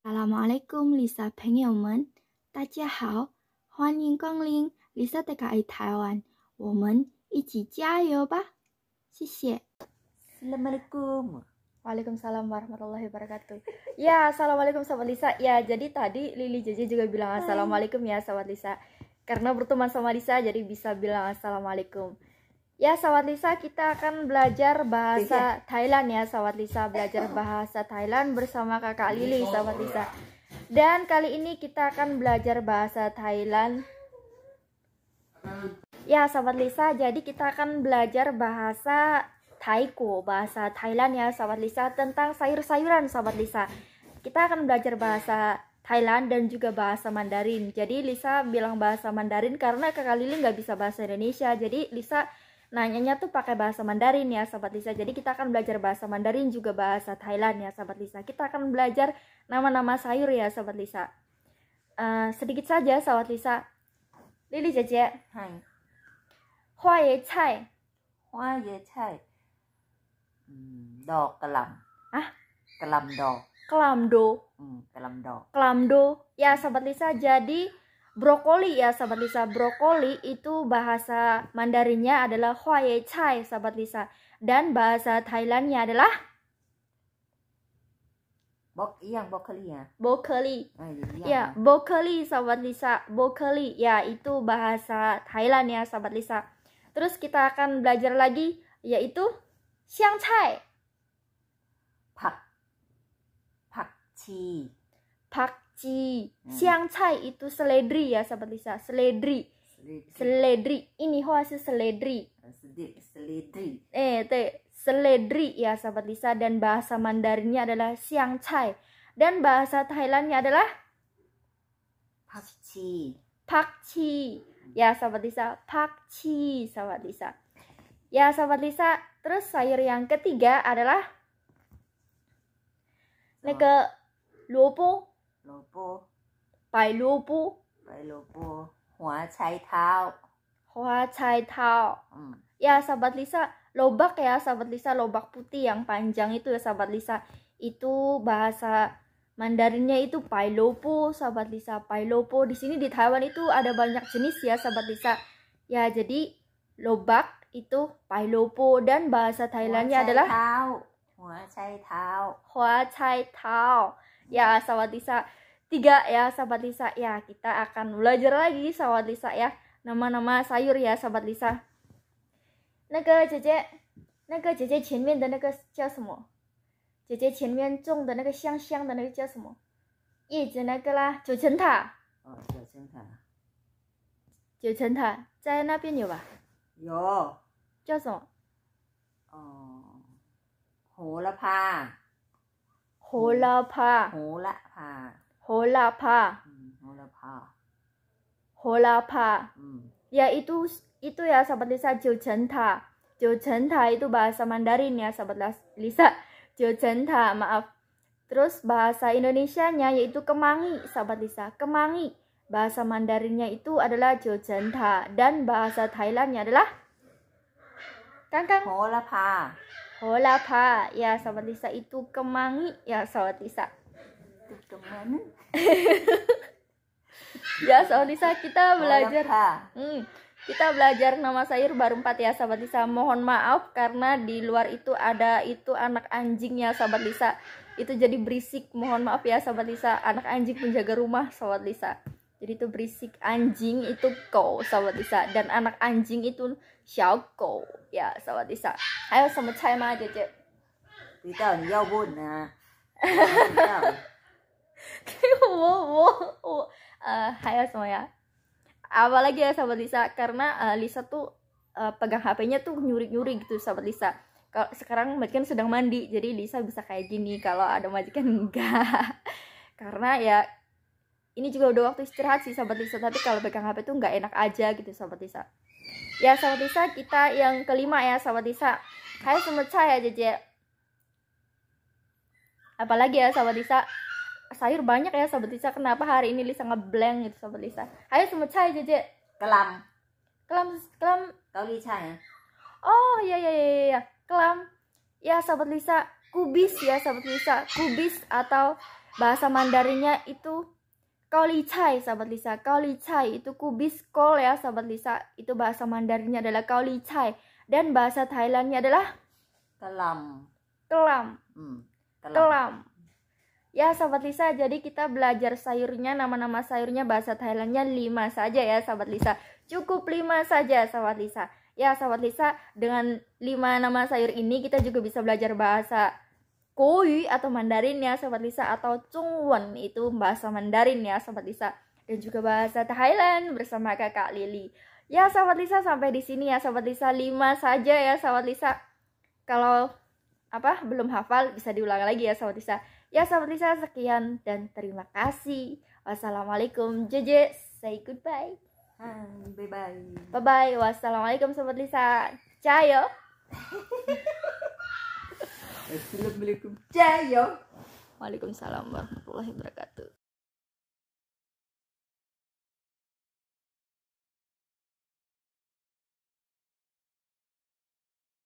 Assalamualaikum Lisa 朋友们，大家好，欢迎光临 Lisa TKI Taiwan， 我们一起加油吧，谢谢。Assalamualaikum. Waalaikumsalam warahmatullahi wabarakatuh. Ya, assalamualaikum sahabat Lisa. Ya, jadi tadi Lili JJ juga bilang assalamualaikum ya sahabat Lisa. Karena berteman sama Lisa jadi bisa bilang assalamualaikum. Ya sahabat Lisa, kita akan belajar bahasa Thailand ya sahabat Lisa. Belajar bahasa Thailand bersama Kakak Lili sahabat Lisa. Dan kali ini kita akan belajar bahasa Thailand. Ya sahabat Lisa, jadi kita akan belajar bahasa Thaiko, bahasa Thailand ya sahabat Lisa. Tentang sayur-sayuran sahabat Lisa. Kita akan belajar bahasa Thailand dan juga bahasa Mandarin. Jadi Lisa bilang bahasa Mandarin karena Kakak Lili nggak bisa bahasa Indonesia. Jadi Lisa nanyanya tuh pakai bahasa Mandarin ya sahabat Lisa. Jadi kita akan belajar bahasa Mandarin juga bahasa Thailand ya sahabat Lisa. Kita akan belajar nama-nama sayur ya sahabat Lisa. Sedikit saja sahabat Lisa. Lili JJ. Hai. Hua ye cai. Hua ye cai. Dok kelam. Ah? Kelam do. Kelam do. Kelam do. Kelam do. Ya sahabat Lisa, jadi brokoli ya sahabat Lisa. Brokoli itu bahasa Mandarinnya adalah hua ye cai sahabat Lisa. Dan bahasa Thailandnya adalah bokeli ya. Bokeli. Ya, bokeli sahabat Lisa. Bokeli ya itu bahasa Thailand ya sahabat Lisa. Terus kita akan belajar lagi yaitu xiang cai. Pakci. Siang cai itu seledri ya sahabat Lisa. Seledri. Ini hoasi seledri. Seledri ya sahabat Lisa. Dan bahasa Mandarinnya adalah siang cai. Dan bahasa Thailandnya adalah pakci. Ya sahabat Lisa. Pakci sahabat Lisa. Ya sahabat Lisa. Terus sayur yang ketiga adalah lopo. Pai lopo. Hua cai tao. Ya sahabat Lisa, lobak ya sahabat Lisa, lobak putih yang panjang itu ya sahabat Lisa. Itu bahasa Mandarinnya itu pai lopo sahabat Lisa. Pai lopo di sini di Taiwan itu ada banyak jenis ya sahabat Lisa. Ya jadi lobak itu pai lopo dan bahasa Thailandnya adalah hua cai tao. Ya sahabat Lisa, 3 ya sahabat Lisa. Ya kita akan belajar lagi sahabat Lisa ya, nama-nama sayur ya sahabat Lisa. 那个姐姐前面的那个叫什么？姐姐前面种的那个香香的那个叫什么？叶子那个啦，九层塔。哦，九层塔。九层塔在那边有吧？有。叫什么？哦，胡了吧。Holapa. Ya itu ya sahabat Lisa, jiuchenta. Jiuchenta itu bahasa Mandarin ya sahabat Lisa. Jiuchenta, maaf. Terus bahasa Indonesianya yaitu kemangi sahabat Lisa. Kemangi. Bahasa Mandarinnya itu adalah jiuchenta dan bahasa Thailandnya adalah kangkang. Holapa ya sahabat Lisa, itu kemangi ya sahabat Lisa. Ya sahabat Lisa, kita belajar kita belajar nama sayur baru 4 ya sahabat Lisa. Mohon maaf karena di luar itu ada itu anak anjing ya sahabat Lisa. Itu jadi berisik, mohon maaf ya sahabat Lisa. Anak anjing penjaga rumah sahabat Lisa. Jadi itu berisik, anjing itu kau sahabat Lisa, dan anak anjing itu xiao kou ya sahabat Lisa. Ayo sama cai ma jece. Tidak, dia bun nah. Ayo sama ya. Apalagi ya sahabat Lisa, karena Lisa tuh pegang HP-nya tuh nyuri-nyuri gitu sahabat Lisa. Kalau sekarang majikan sedang mandi, jadi Lisa bisa kayak gini. Kalau ada majikan enggak. Karena ya ini juga udah waktu istirahat sih sahabat Lisa, tapi kalau pegang HP tuh nggak enak aja gitu sahabat Lisa. Ya sahabat Lisa, kita yang kelima ya sahabat Lisa. Hai semua cai ya JJ. Apalagi ya sahabat Lisa, sayur banyak ya sahabat Lisa. Kenapa hari ini Lisa ngeblank gitu sahabat Lisa? Hai semua cai JJ. Kelam. Kauli cai. Oh ya. Kelam. Ya sahabat Lisa, kubis ya sahabat Lisa. Kubis atau bahasa Mandarinnya itu kaolicai, sahabat Lisa. Kaolicai itu kubis kol ya, sahabat Lisa. Itu bahasa Mandarinnya adalah kaolicai. Dan bahasa Thailandnya adalah kelam. Kelam. Kelam. Ya, sahabat Lisa, jadi kita belajar sayurnya, nama-nama sayurnya bahasa Thailandnya 5 saja ya, sahabat Lisa. Cukup 5 saja, sahabat Lisa. Ya, sahabat Lisa, dengan 5 nama sayur ini kita juga bisa belajar bahasa Koyu atau Mandarin ya, sahabat Lisa, atau Chungwon itu bahasa Mandarin ya, sahabat Lisa. Dan juga bahasa Thailand bersama Kakak Lili. Ya, sahabat Lisa, sampai di sini ya, sahabat Lisa, 5 saja ya, sahabat Lisa. Kalau belum hafal bisa diulang lagi ya, sahabat Lisa. Ya, sahabat Lisa, sekian dan terima kasih. Wassalamualaikum. JJ, say goodbye. Bye-bye. Bye-bye. Wassalamualaikum, sahabat Lisa. Cayo. Assalamualaikum. Cayo. Waalaikumsalam warahmatullahi wabarakatuh.